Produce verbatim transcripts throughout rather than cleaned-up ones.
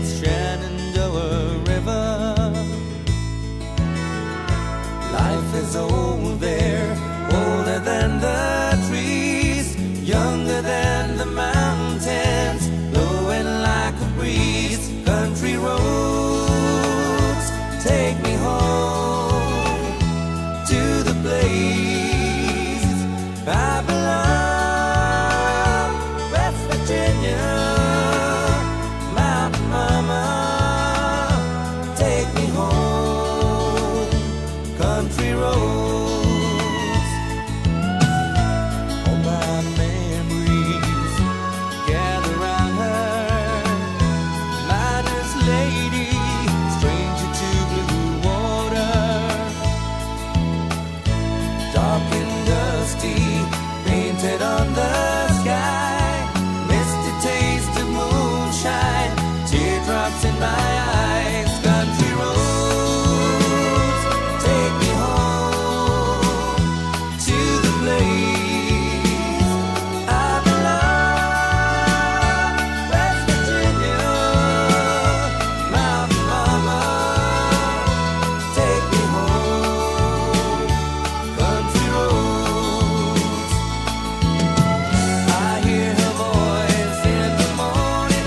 It's Shenandoah River. Life is old there, older than the trees, younger than the mountains, blowing like a breeze. Country roads take me home to the place I belong. West Virginia, Mountain Mama, take me home. Country roads, all my memories gather round her. Miner's lady, stranger to blue water, dark and dusty, painted on the in my eyes. Country roads take me home to the place I belong. West Virginia, Mountain Mama, take me home. Country roads. I hear her voice in the morning I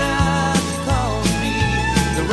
call me. Hometown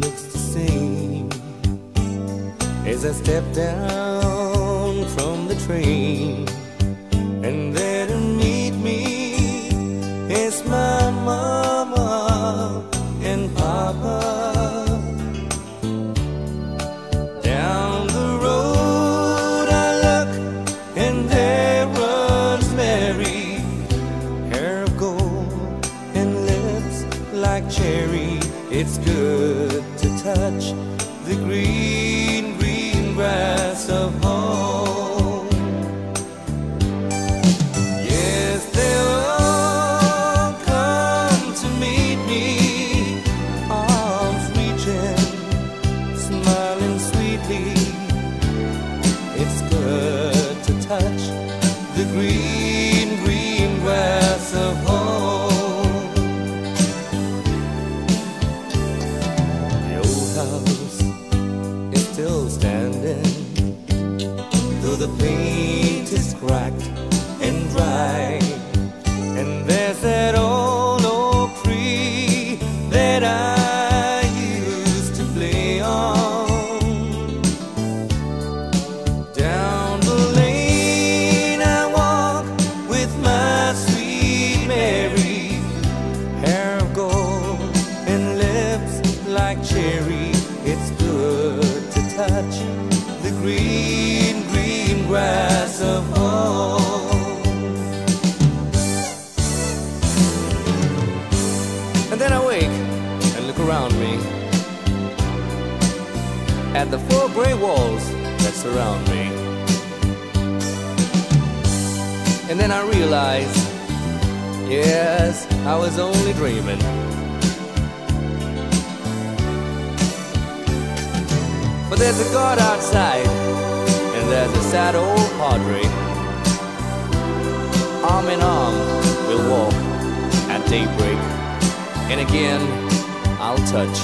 looks the same as I step down from the train, and there to meet me is my mama and papa. Down the road I look, and there runs Mary, hair of gold and lips like cherry. It's good to touch the green, green grass of home. Yes, they'll all come to meet me, arms reaching, smiling sweetly. It's good to touch the green, green grass of home. The paint is cracked and dry, and there's that old oak tree that I used to play on. Down the lane I walk with my sweet Mary, hair of gold and lips like cherry. It's good to touch the green, green grass of home. And then I wake and look around me at the four gray walls that surround me. And then I realized, yes, I was only dreaming. But there's a God outside, and there's a sad old padre. Arm in arm, we'll walk at daybreak. And again, I'll touch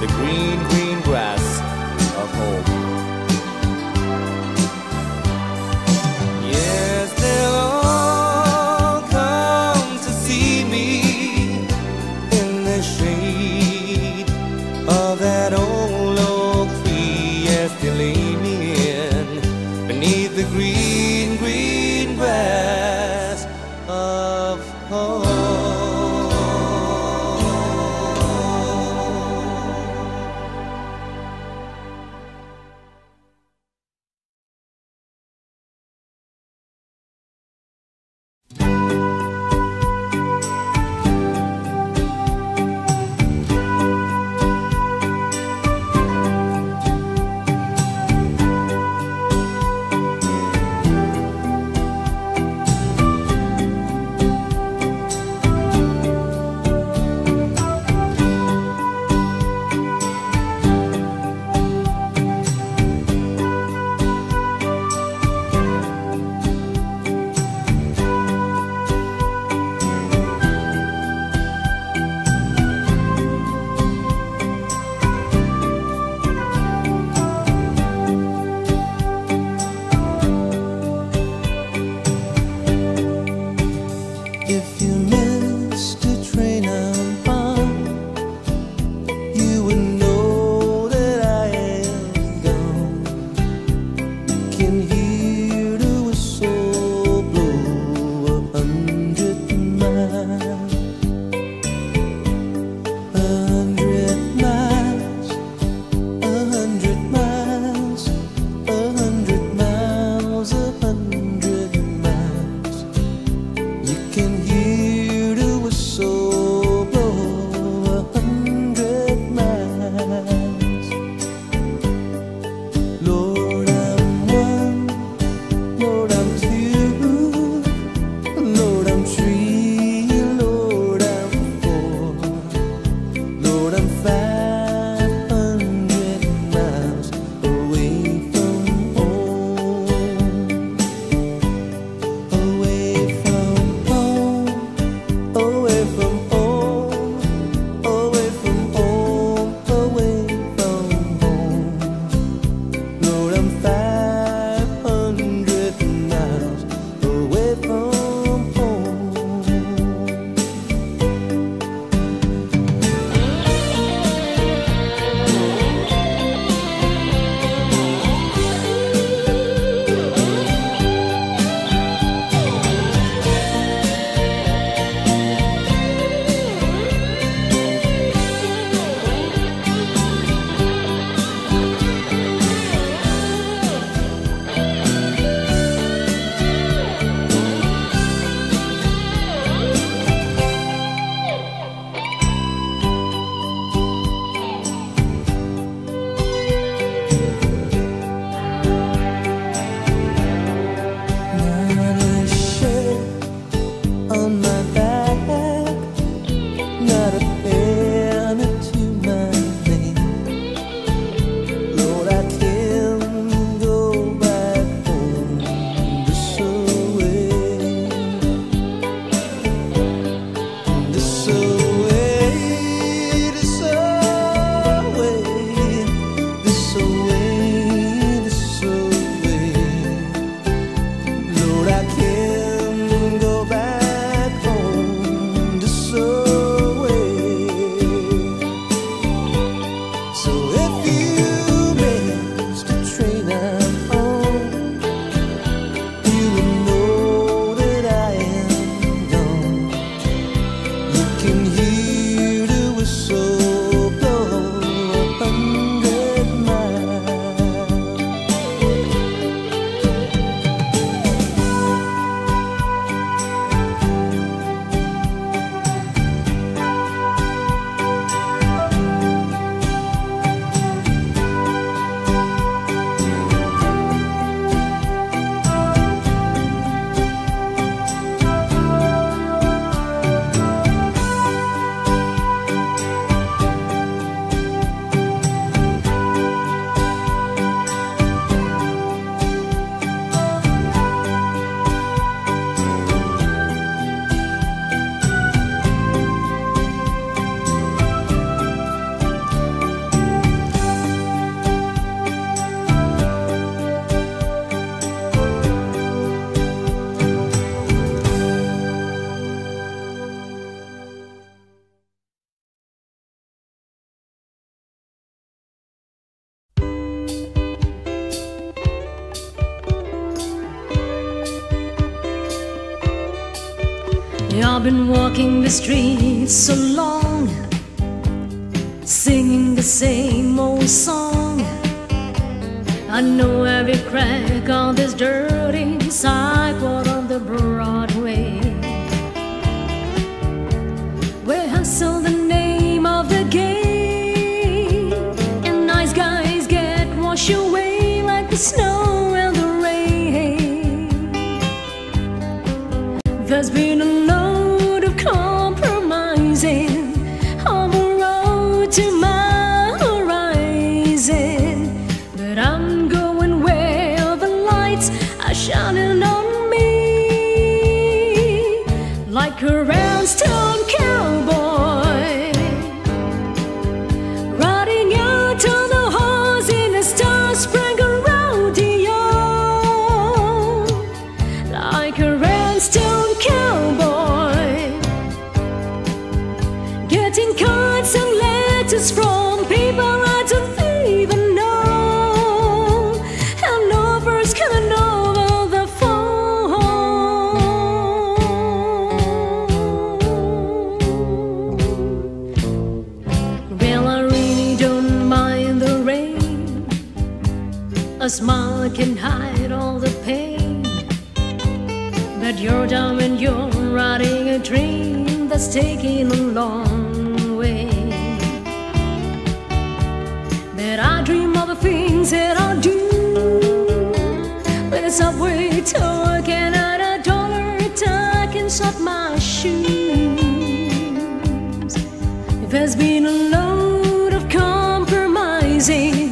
the green, green grass of home. I've been walking the streets so long, singing the same old song. I know every crack on this dirty sidewalk on the Broadway. We hustle the name of the game, and nice guys get washed away like the snow and the rain. There's been a shining on me like a brownstone cowboy, riding out on the horse in a star-spangled rodeo. Like a brownstone cowboy, getting cards and letters from people I don't even know, and lovers coming over. A smile can hide all the pain, but you're down when you're riding a train that's taking a long way. But I dream of the things that I do, with a subway token and a dollar tuck inside my shoes. There's been a load of compromising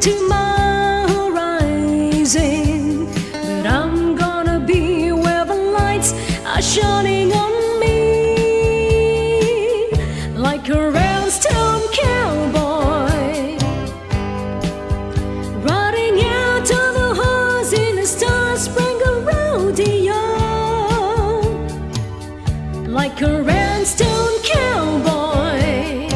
to my horizon, but I'm gonna be where the lights are shining on me, like a brownstone cowboy, riding out on the horse in a star-spangled rodeo. Like a brownstone cowboy,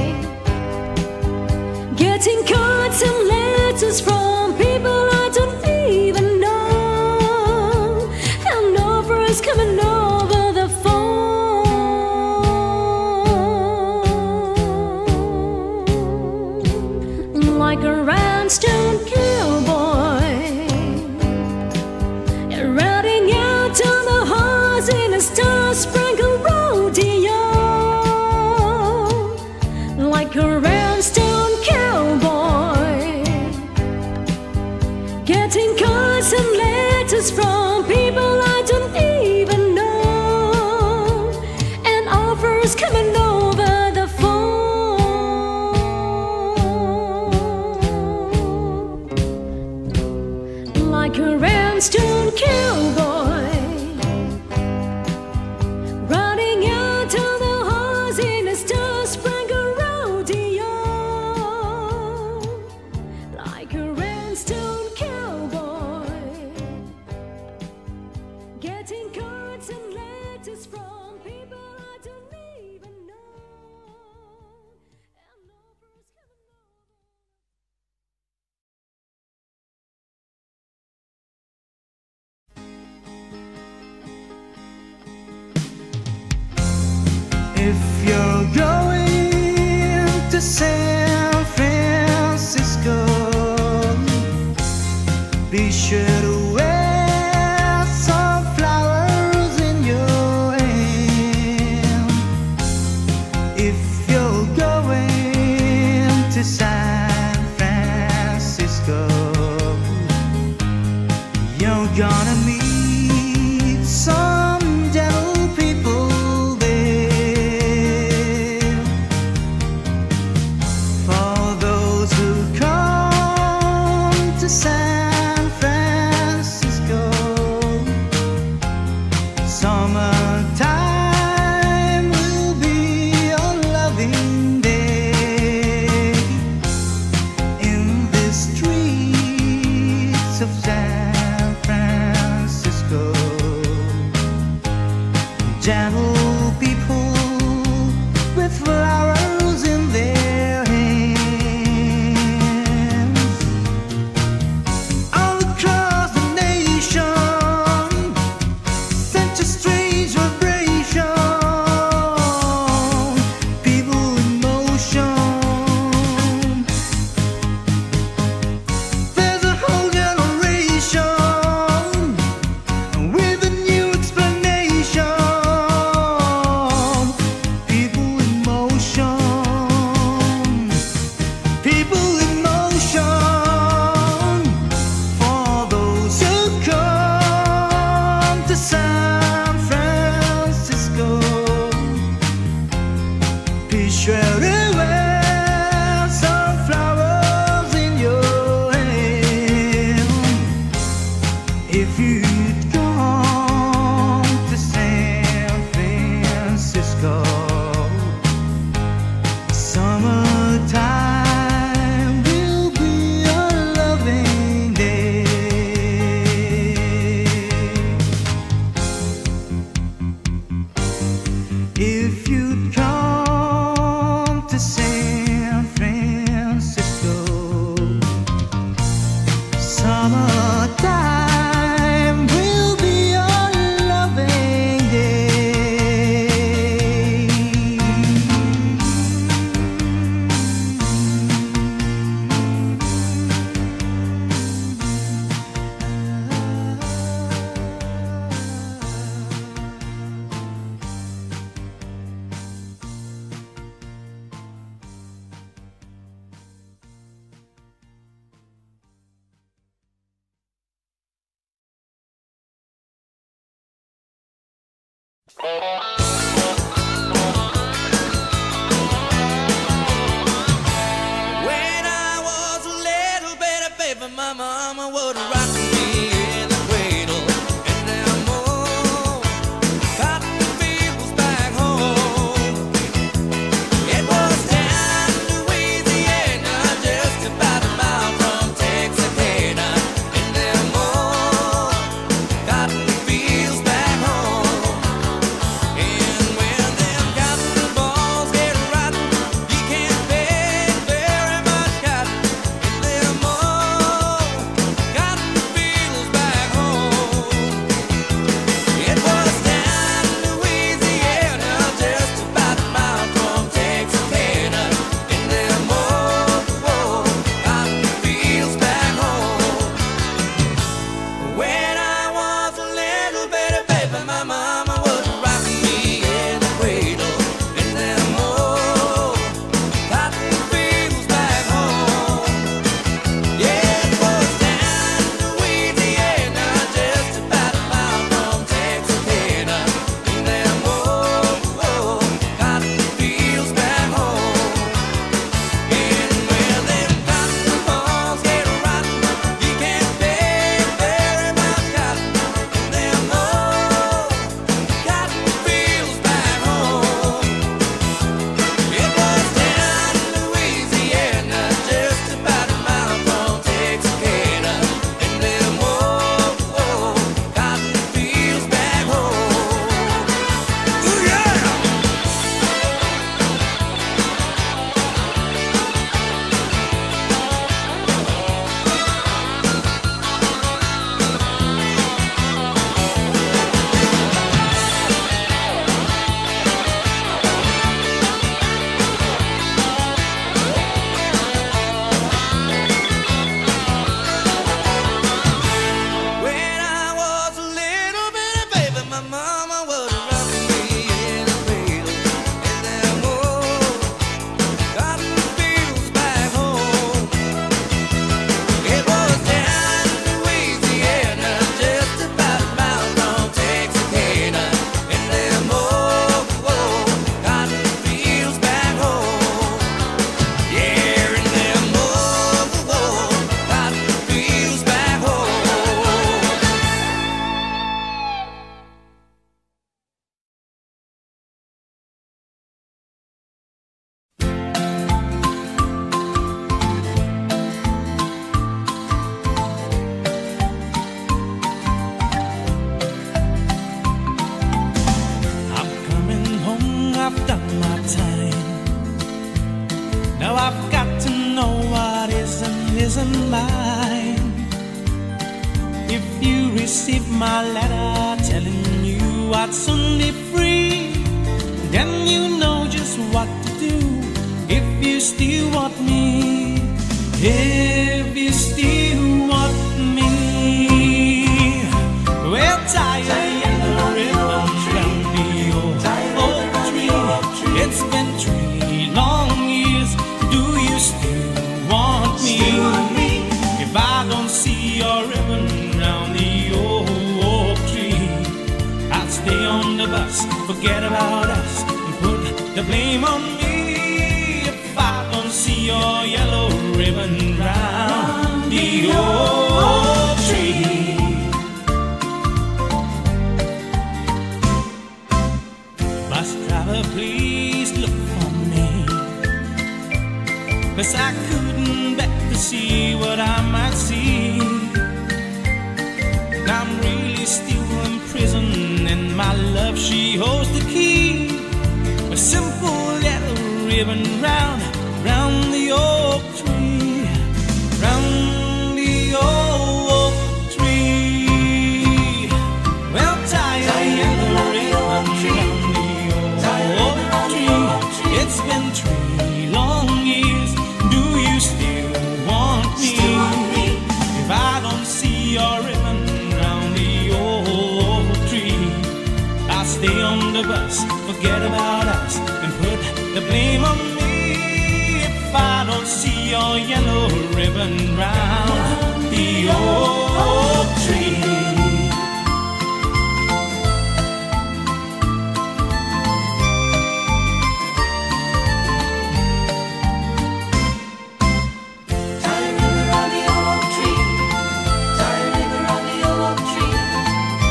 getting cards and letters from people I don't even know, and offers coming over the phone. Like a brownstone cowboy, riding out on the horse in a star-spangled rodeo. Like a brownstone cowboy, getting cards and letters from people I don't even know, and offers coming over the phone. Like a brownstone cowboy, riding out on the horse in a star-spangled rodeo. Like a brownstone cowboy, getting cards and letters from people I don't even know. If you're going to San Francisco, be sure to wear gonna meet some devil people there. For those who come to San Francisco, summertime will be a loving day. In the streets of San gentle people with flowers in their hands. All across the nation, sent to strangers. gone to San Francisco. Summertime will be a loving day. If you'd come to San Francisco, summertime. My mama would rock me in the cradle, and now more cotton fields back home. It was down in Louisiana, just about a mile from Texarkana, and now more cotton fields back home. And when them cotton balls get rotten, you can't beg very much cotton, and now more Isn't mine. If you receive my letter telling you I'd soon be free, then you know just what to do if you still want me. If you still want me, well, tie a ribbon round your old tree. It's been three long years. Do you still want me? If I don't see your ribbon round the old tree, I'll stay on the bus, forget about us, and put the blame on me. If I don't see your yellow ribbon round the old tree, holds the key, a simple yellow ribbon round, round the oak tree, round the oak tree. Well, tie a yellow ribbon round the old oak tree. It's been three long years, do you still want me? If I don't see your ribbon, stay on the bus, forget about us, and put the blame on me if I don't see your yellow ribbon round the oak tree. Tie a ribbon round the oak tree. Tie a ribbon round the oak tree. Tie a ribbon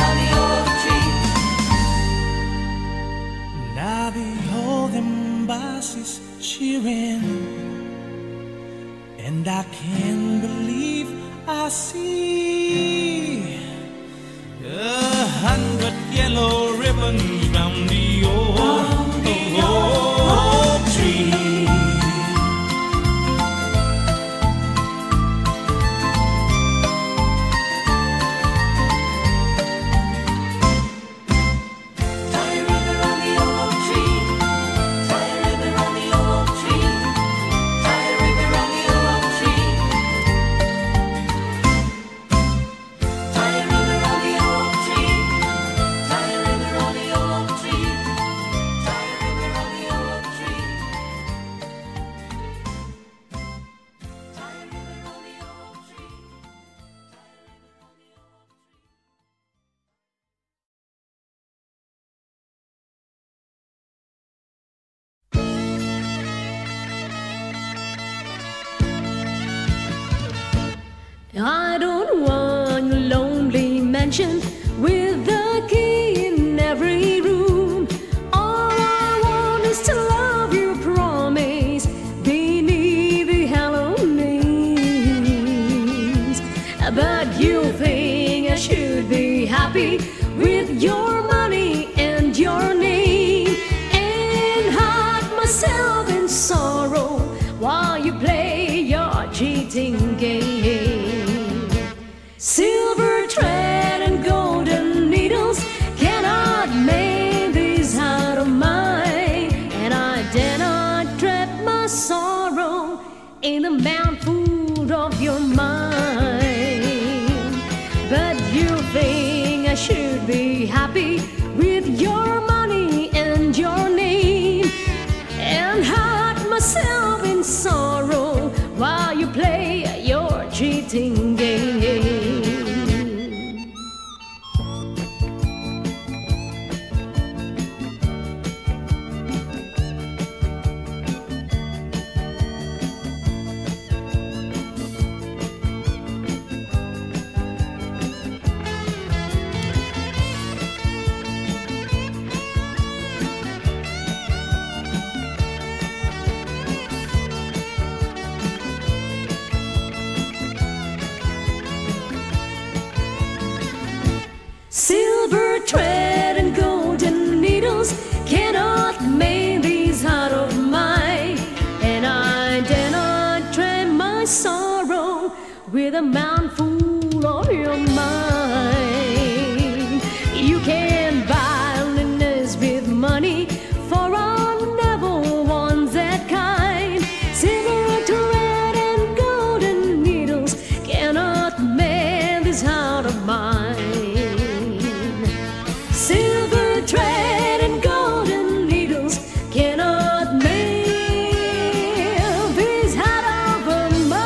round the oak tree. I behold them bosses cheering, and I can't believe I see a hundred yellow ribbons round the old, the old tree. I don't want a lonely mansion with a key in every room. All I want is to love you, promise, beneath the hallowed names. But you think I should be happy with your money and your name, and hide myself in sorrow while you play your cheating game. Silver thread and golden needles cannot make this heart of mine, and I dare not trap my sorrow in the mouthful of your mind. But you think I should be happy with your money and your name, and hide myself in sorrow while you play your cheating game. Silver thread and golden needles cannot make this heart of mine, and I dare not trade my sorrow with a mouthful of your mind. You can buy loneliness with money, for I never want that kind. Silver thread and golden needles cannot make this heart of mine. Silver thread and golden needles cannot make this heart of mine.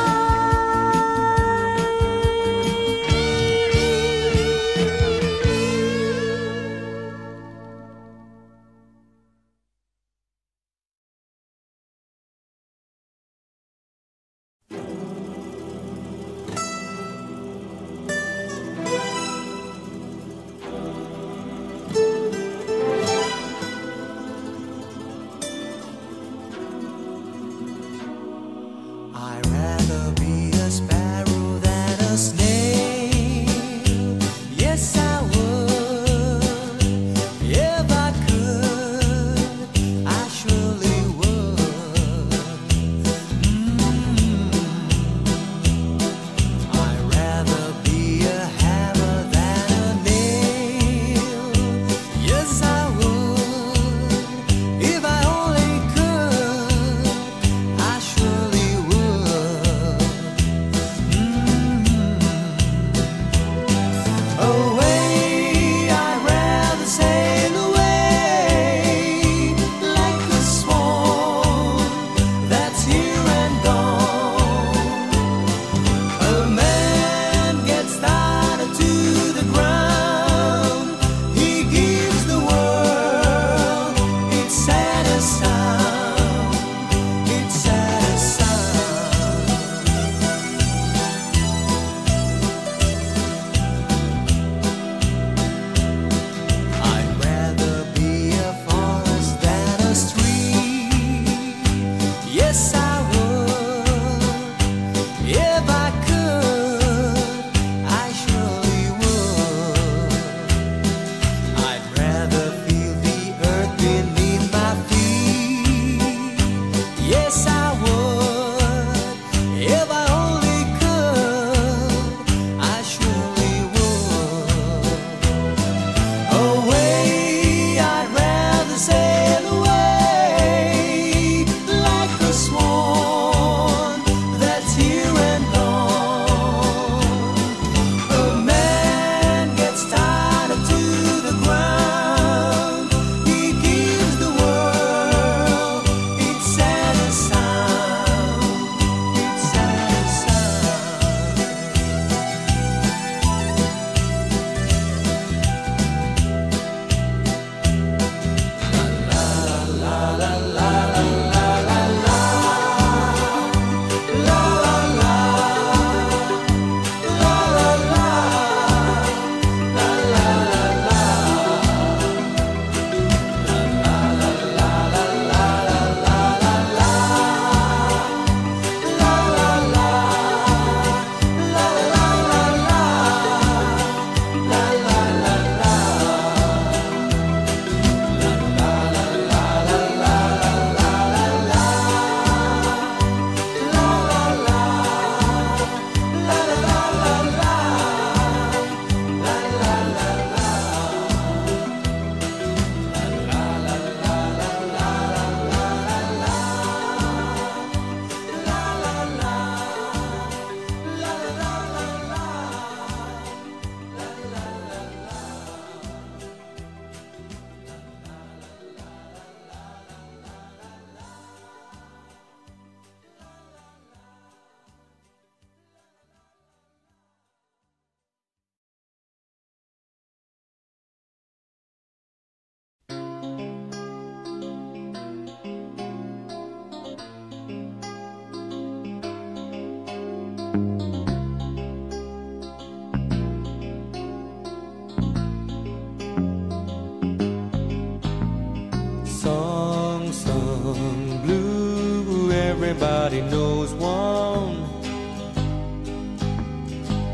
everybody knows one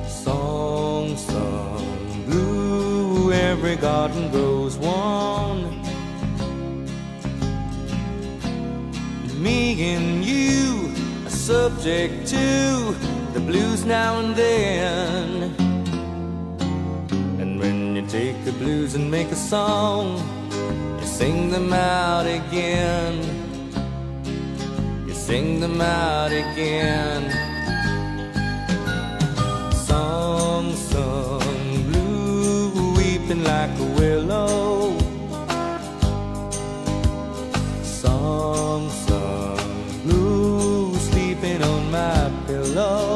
song sung blue. Every garden grows one. Me and you are subject to the blues now and then. And when you take the blues and make a song, you sing them out again. Sing them out again. Song sung blue, weeping like a willow. Song sung blue, sleeping on my pillow.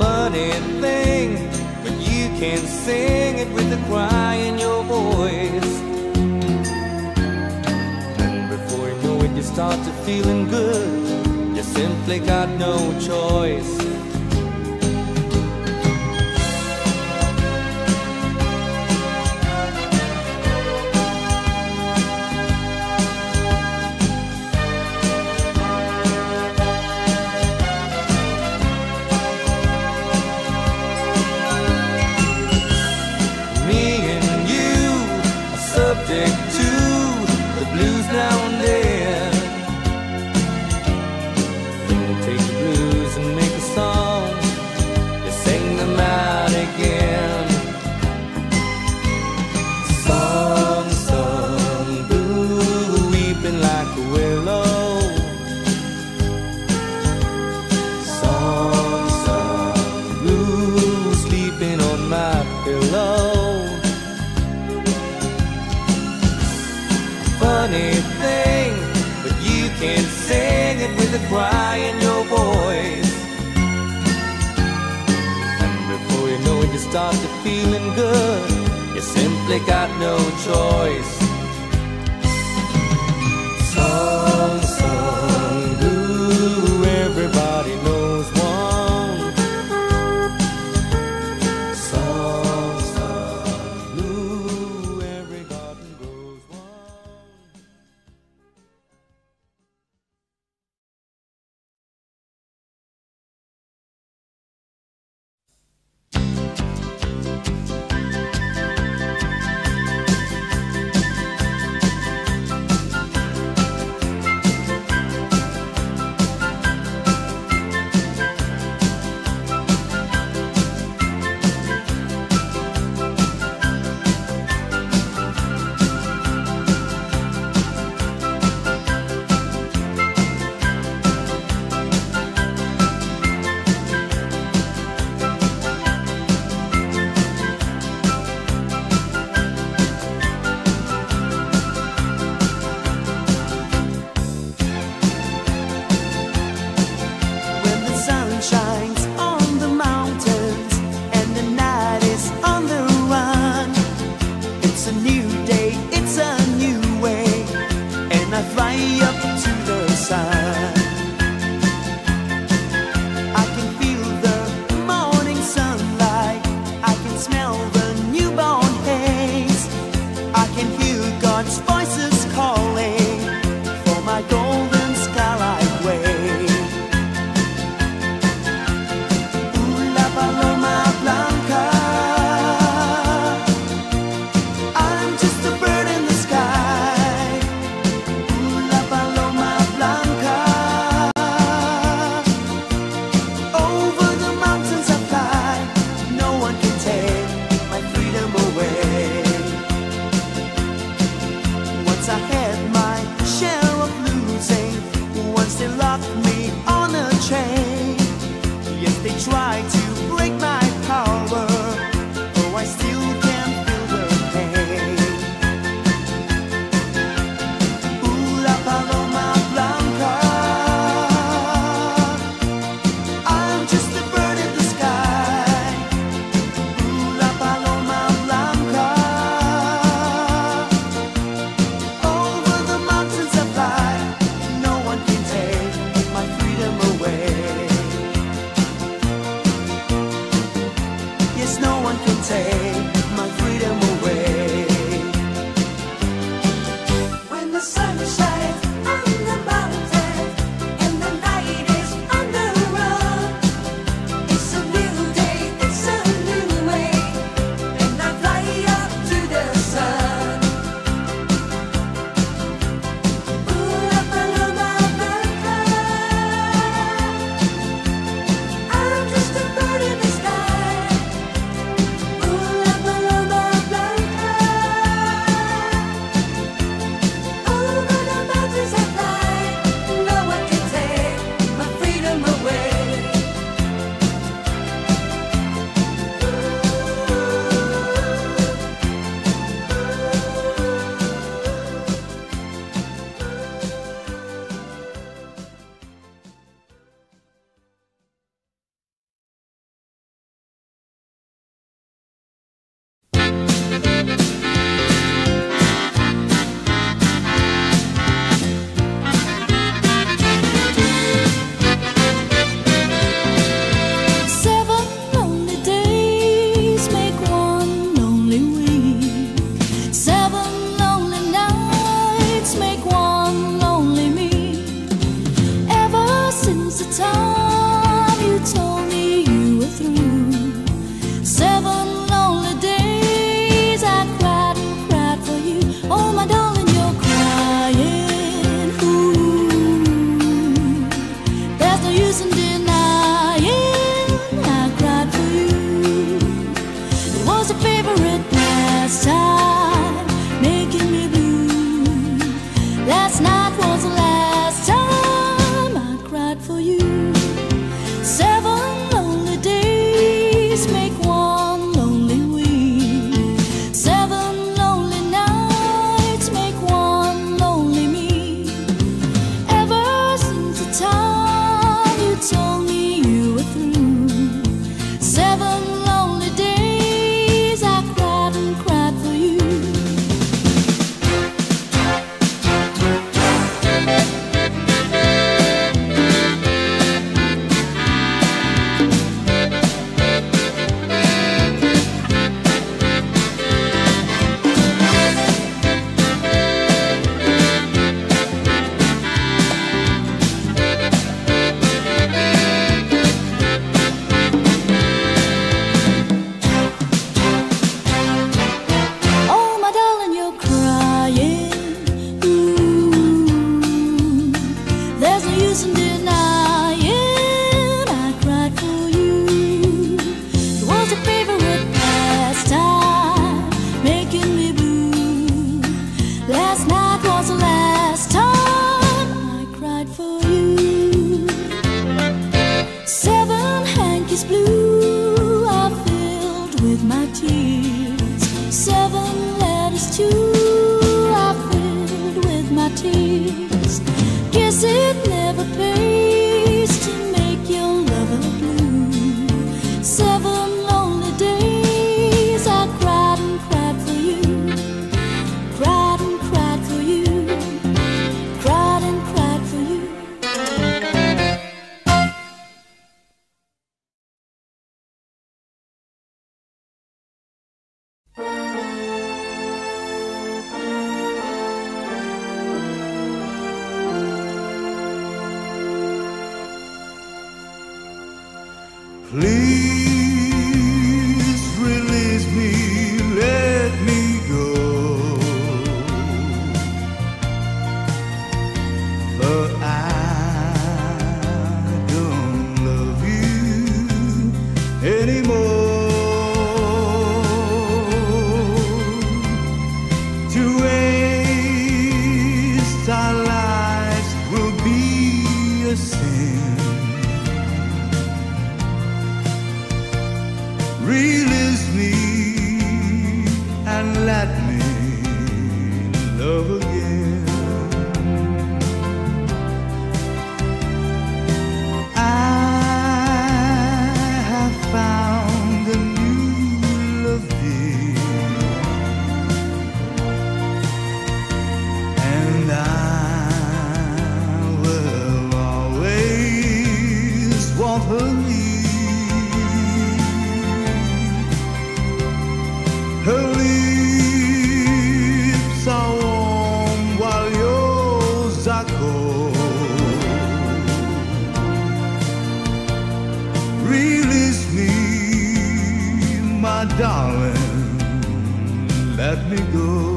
Funny thing, but you can sing it with the cry in your voice. Start to feeling good, you simply got no choice. Me and you are subject to the blues now and then. Funny thing, but you can sing it with a cry in your voice. And before you know it, you start to feeling good. You simply got no choice. Song sung blue, everybody knows one. Song sung blue, every garden grows one. Seven lonely days I cried and cried for you. Blue are filled with my tears. Seven letters too are filled with my tears. Guess it never pays to make your lover blue. Seven lonely days I cried and cried for you. Cried and cried for you. Cried and cried for you. Please release me, let me go. For I don't love you anymore. To waste our lives will be a sin. Release me and let me love again. I have found a new love dear, and I will always want her near. Her lips are warm while yours are cold. Release me, my darling, let me go.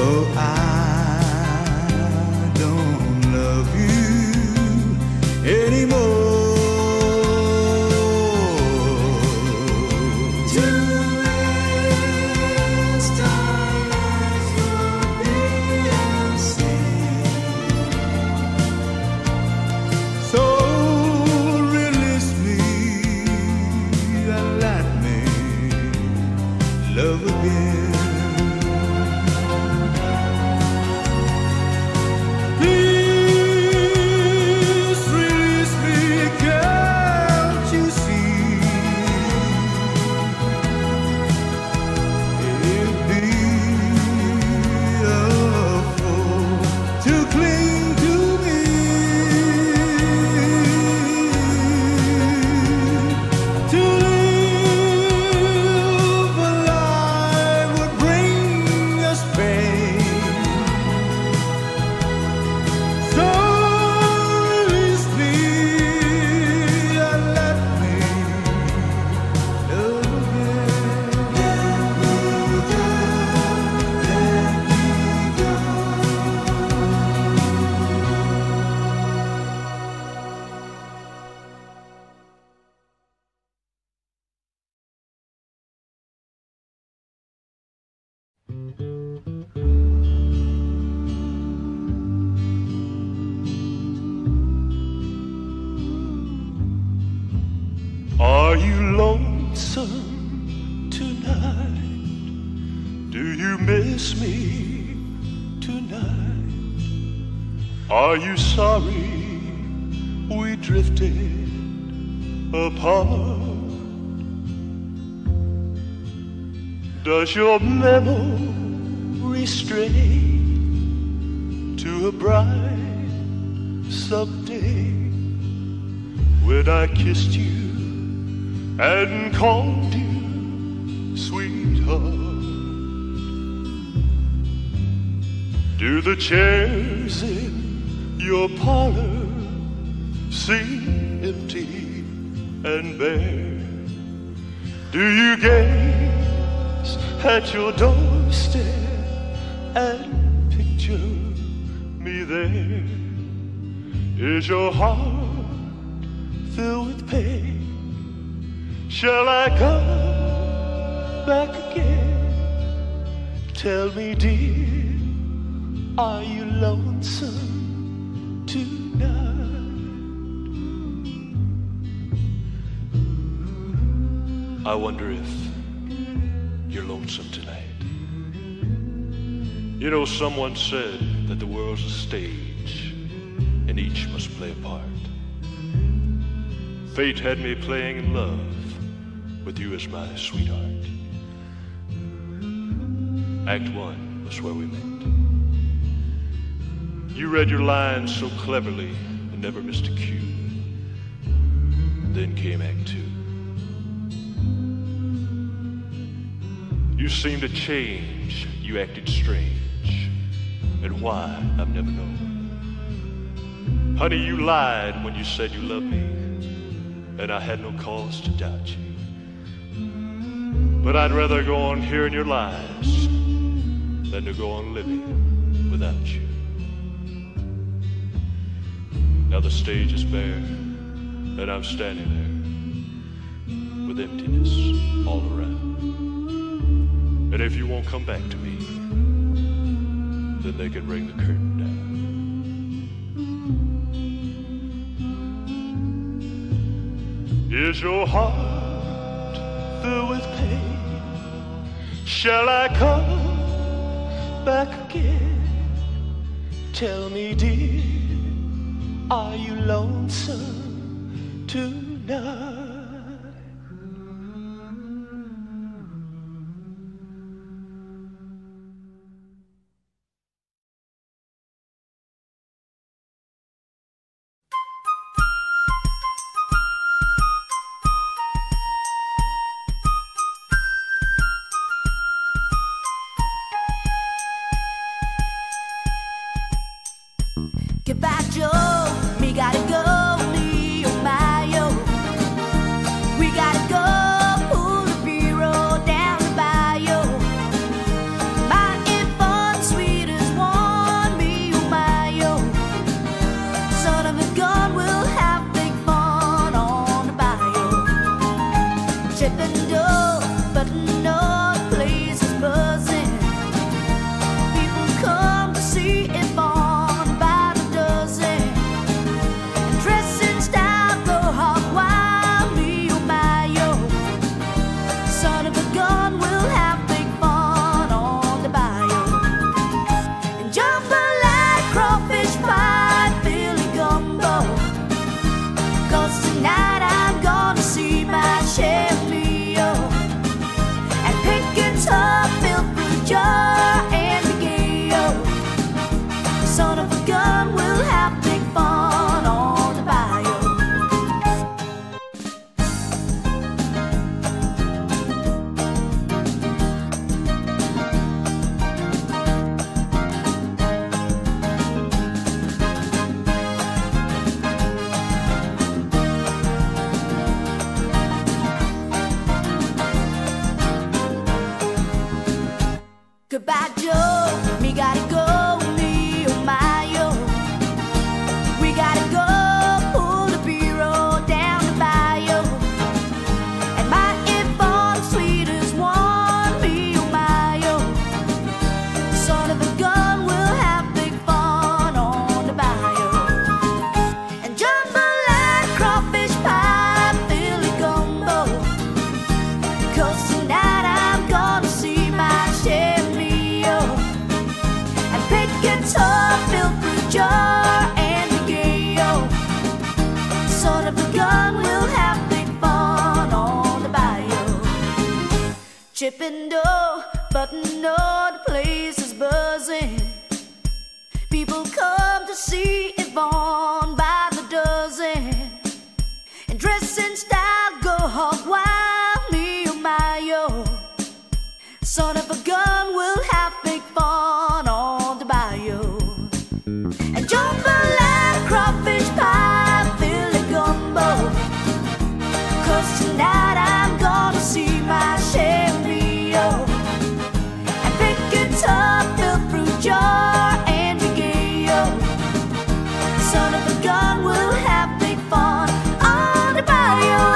Oh, I don't love you anymore. To waste our lives will be a sin. So release me and let me love again. Are you lonesome? tonight? Do you miss me tonight? Are you sorry we drifted apart? Does your memory stray to a bright someday when I kissed you and called you sweetheart? Do the chairs in your parlor seem empty and bare? Do you gaze at your doorstep and picture me there? Is your heart filled with pain? Shall I come back again? Tell me, dear, are you lonesome tonight? I wonder if you're lonesome tonight. You know, someone said that the world's a stage and each must play a part. Fate had me playing in love with you as my sweetheart. Act one was where we met. You read your lines so cleverly and never missed a cue. Then came act two. You seemed to change, you acted strange, and why, I've never known. Honey, you lied when you said you loved me, and I had no cause to doubt you. But I'd rather go on hearing your lies than to go on living without you. Now the stage is bare, and I'm standing there with emptiness all around. And if you won't come back to me, then they can bring the curtain down. Is your heart filled with pain? Shall I come back again? Tell me, dear, are you lonesome tonight? Cause tonight I Chipping door, but no, the place is buzzing. People come to see Yvonne by the dozen, and dress in style, go hog wild, me oh my yo. Son of a gun, will have big fun on the bio. And jambalaya, crawfish pie, Philly gumbo, 'cause tonight I'm gonna see my Cherio, and pick it up, fill fruit jar and reggae-o. Son of a gun, will have big fun on the bio.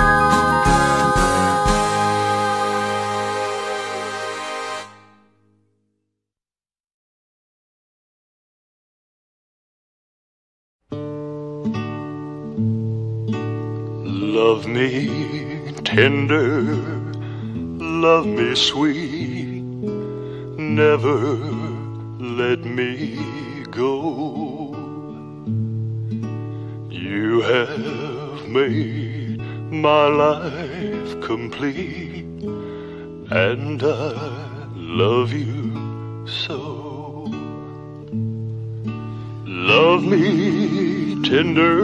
Love me tender, love me sweet, never let me go. You have made my life complete, and I love you so. Love me tender,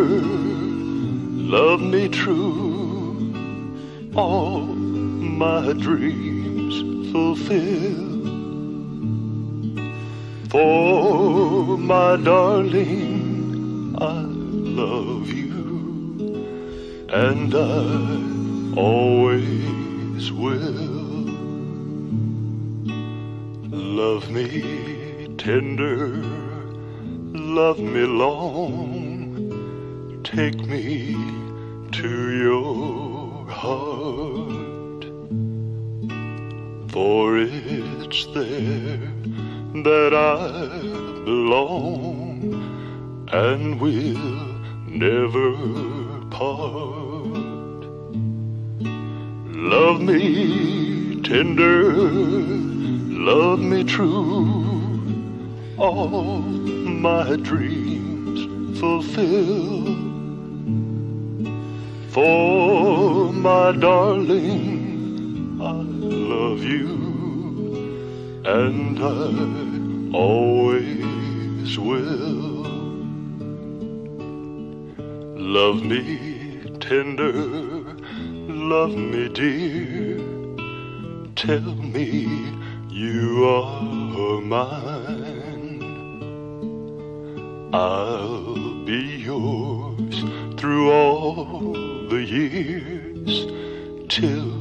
love me true, all my dreams fulfill. For my darling, I love you, and I always will. Love me tender, love me long, take me to your heart. For it's there that I belong, and we'll never part. Love me tender, love me true, all my dreams fulfill. For my darling, I love you, and I always will. Love me tender, love me dear, tell me you are mine. I'll be yours through all the years, till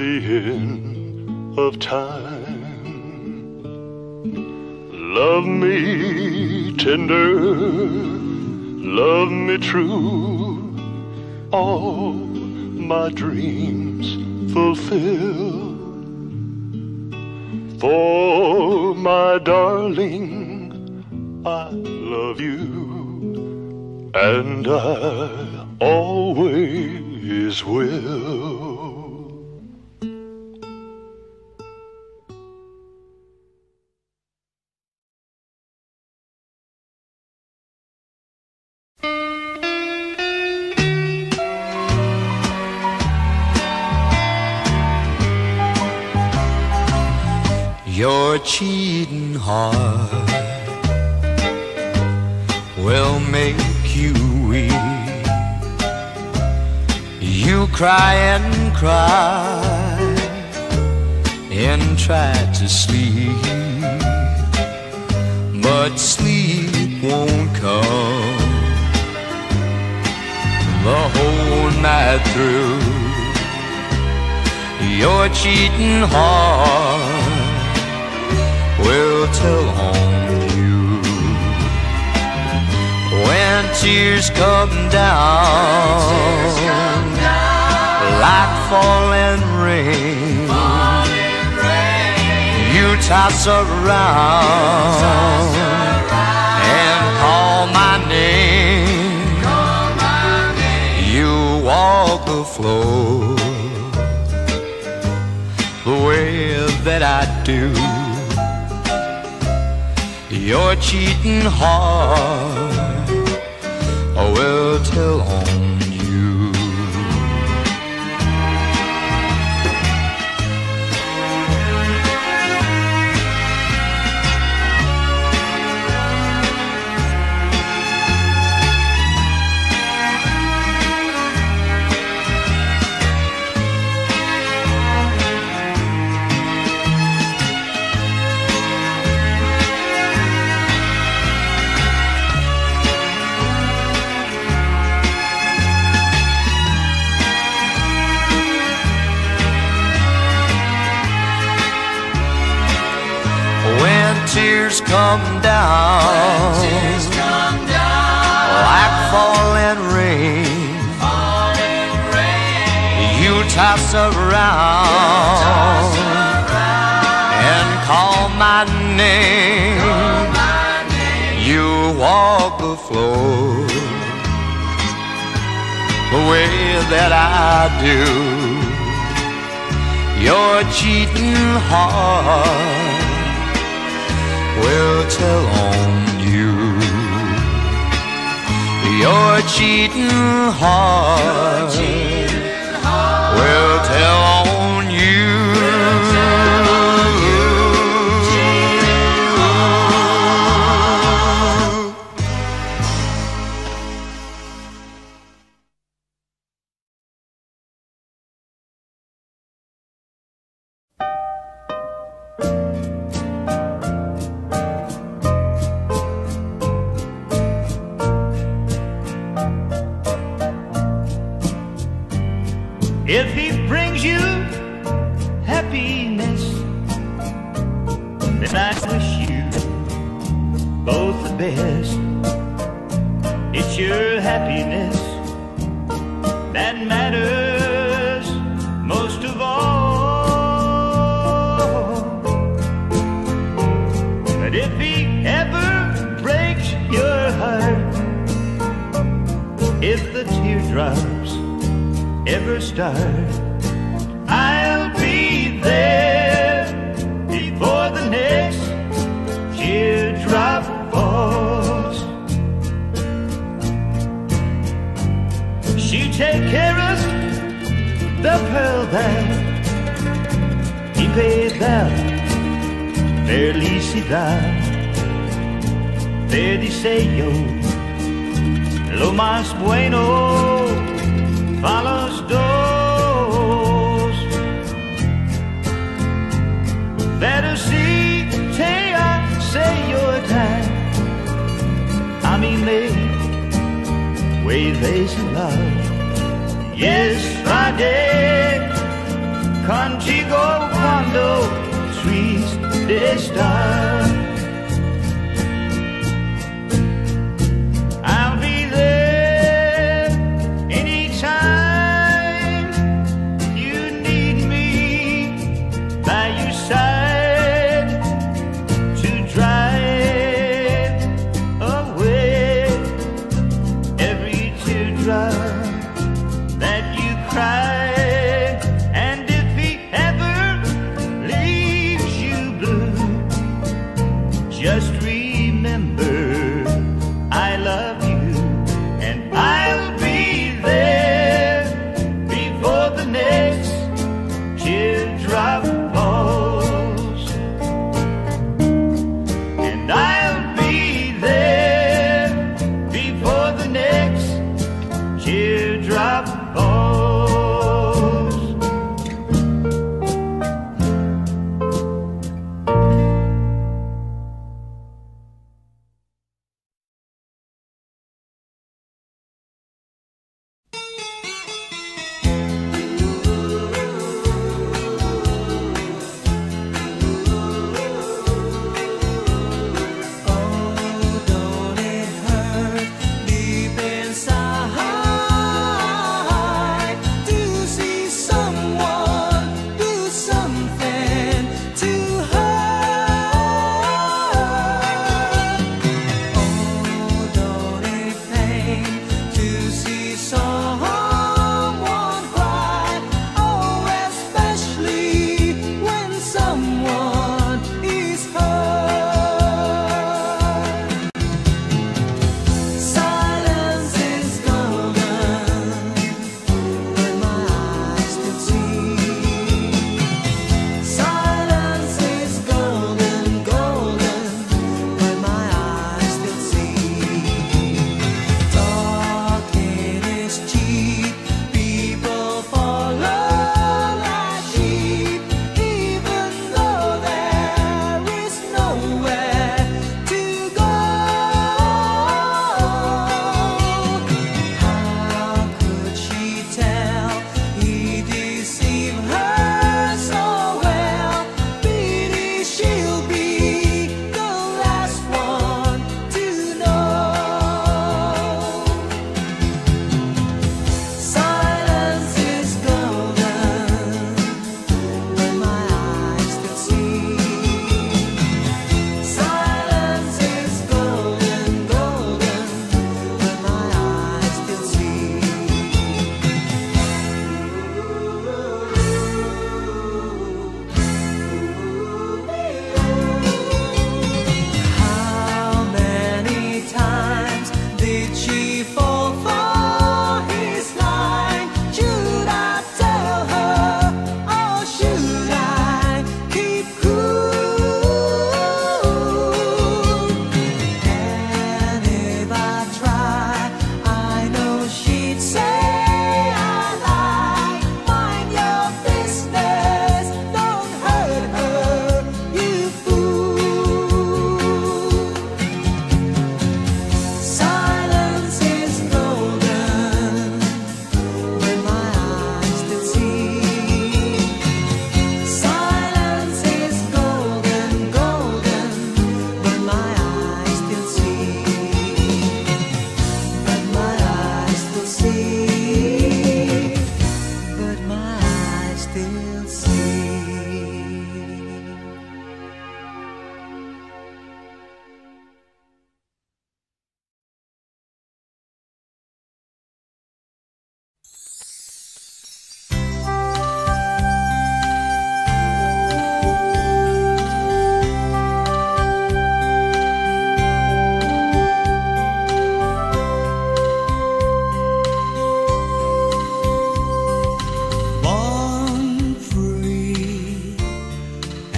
the end of time. Love me tender, love me true, all my dreams fulfill. For my darling, I love you, and I always will. Your cheating heart will make you weak. You cry and cry and try to sleep, but sleep won't come the whole night through. Your cheating heart will tell on you. When tears come down like falling rain, falling rain, you toss around, you toss around and call my name, call my name. You walk the floor the way that I do. Your cheating heart will tell on me. tears come down, tears come down like falling rain, falling rain. You toss around, toss around and call my name, call my name. You walk the floor the way that I do. Your cheating heart will tell on you. Your cheating heart will tell on you. If he brings you happiness, then I wish you both the best. It's your happiness that matters most of all. But if he ever breaks your heart, if the teardrops ever start, I'll be there before the next teardrop falls. She take care of the pearl that he paid out. Felicidad, felicidad, lo más bueno follows those better see say I say your time. I mean they way they love. Yes, Friday contigo cuando triste estar.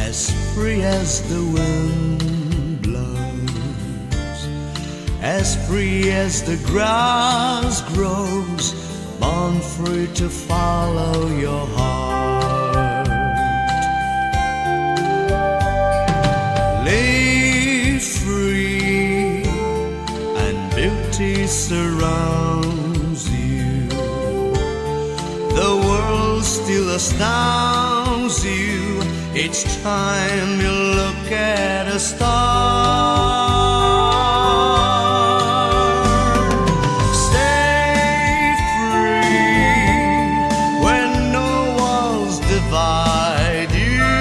as free as the wind blows, as free as the grass grows, born free to follow your heart. Live free, and beauty surrounds you. The world still astounds you each time you look at a star. Stay free when no walls divide you.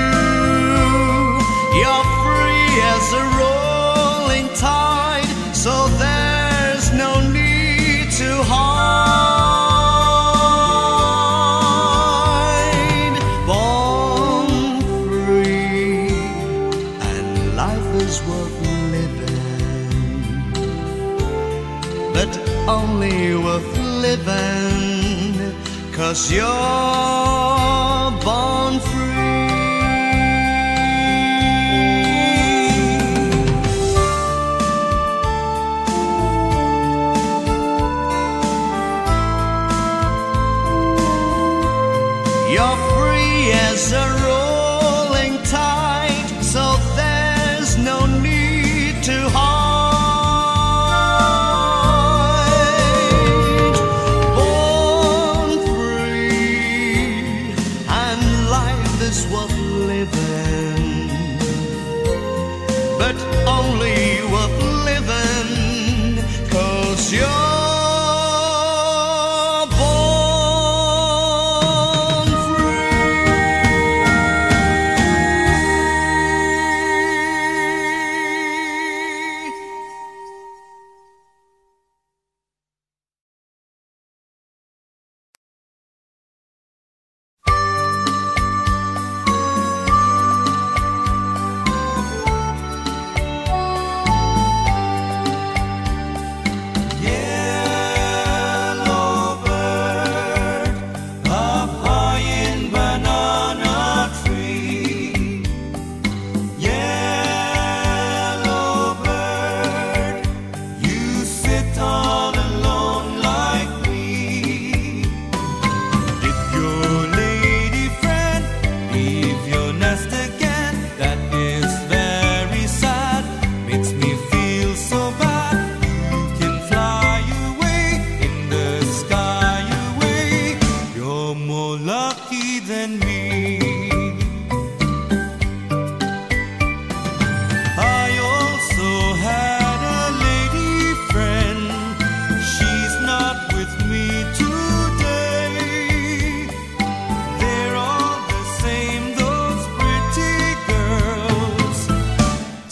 You're free as a rolling tide, so there's no need to hide. But only worth living, 'cause you're born free. You're free as a rolling tide, so there's no need to hide. But only worth living, 'cause you're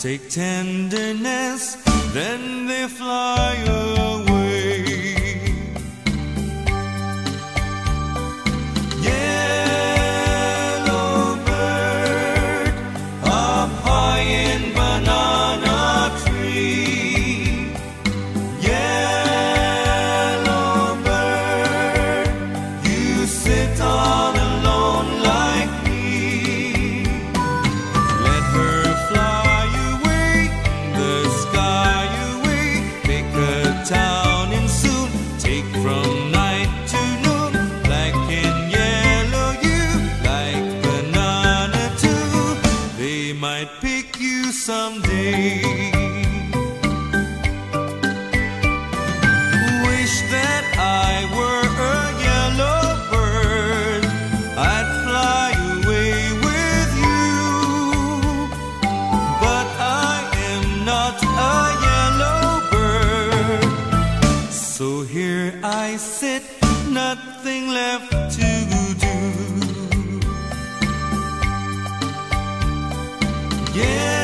take tenderness, then they fly away. Yellow bird up high in banana tree. Yellow bird, you sit all alone like me. Let her fly town and soon take from night to noon. Black and yellow, you like banana too. They might pick you someday. Wish that I were a yellow bird, I'd fly away with you. But I am not a so here I sit, nothing left to do. Yeah.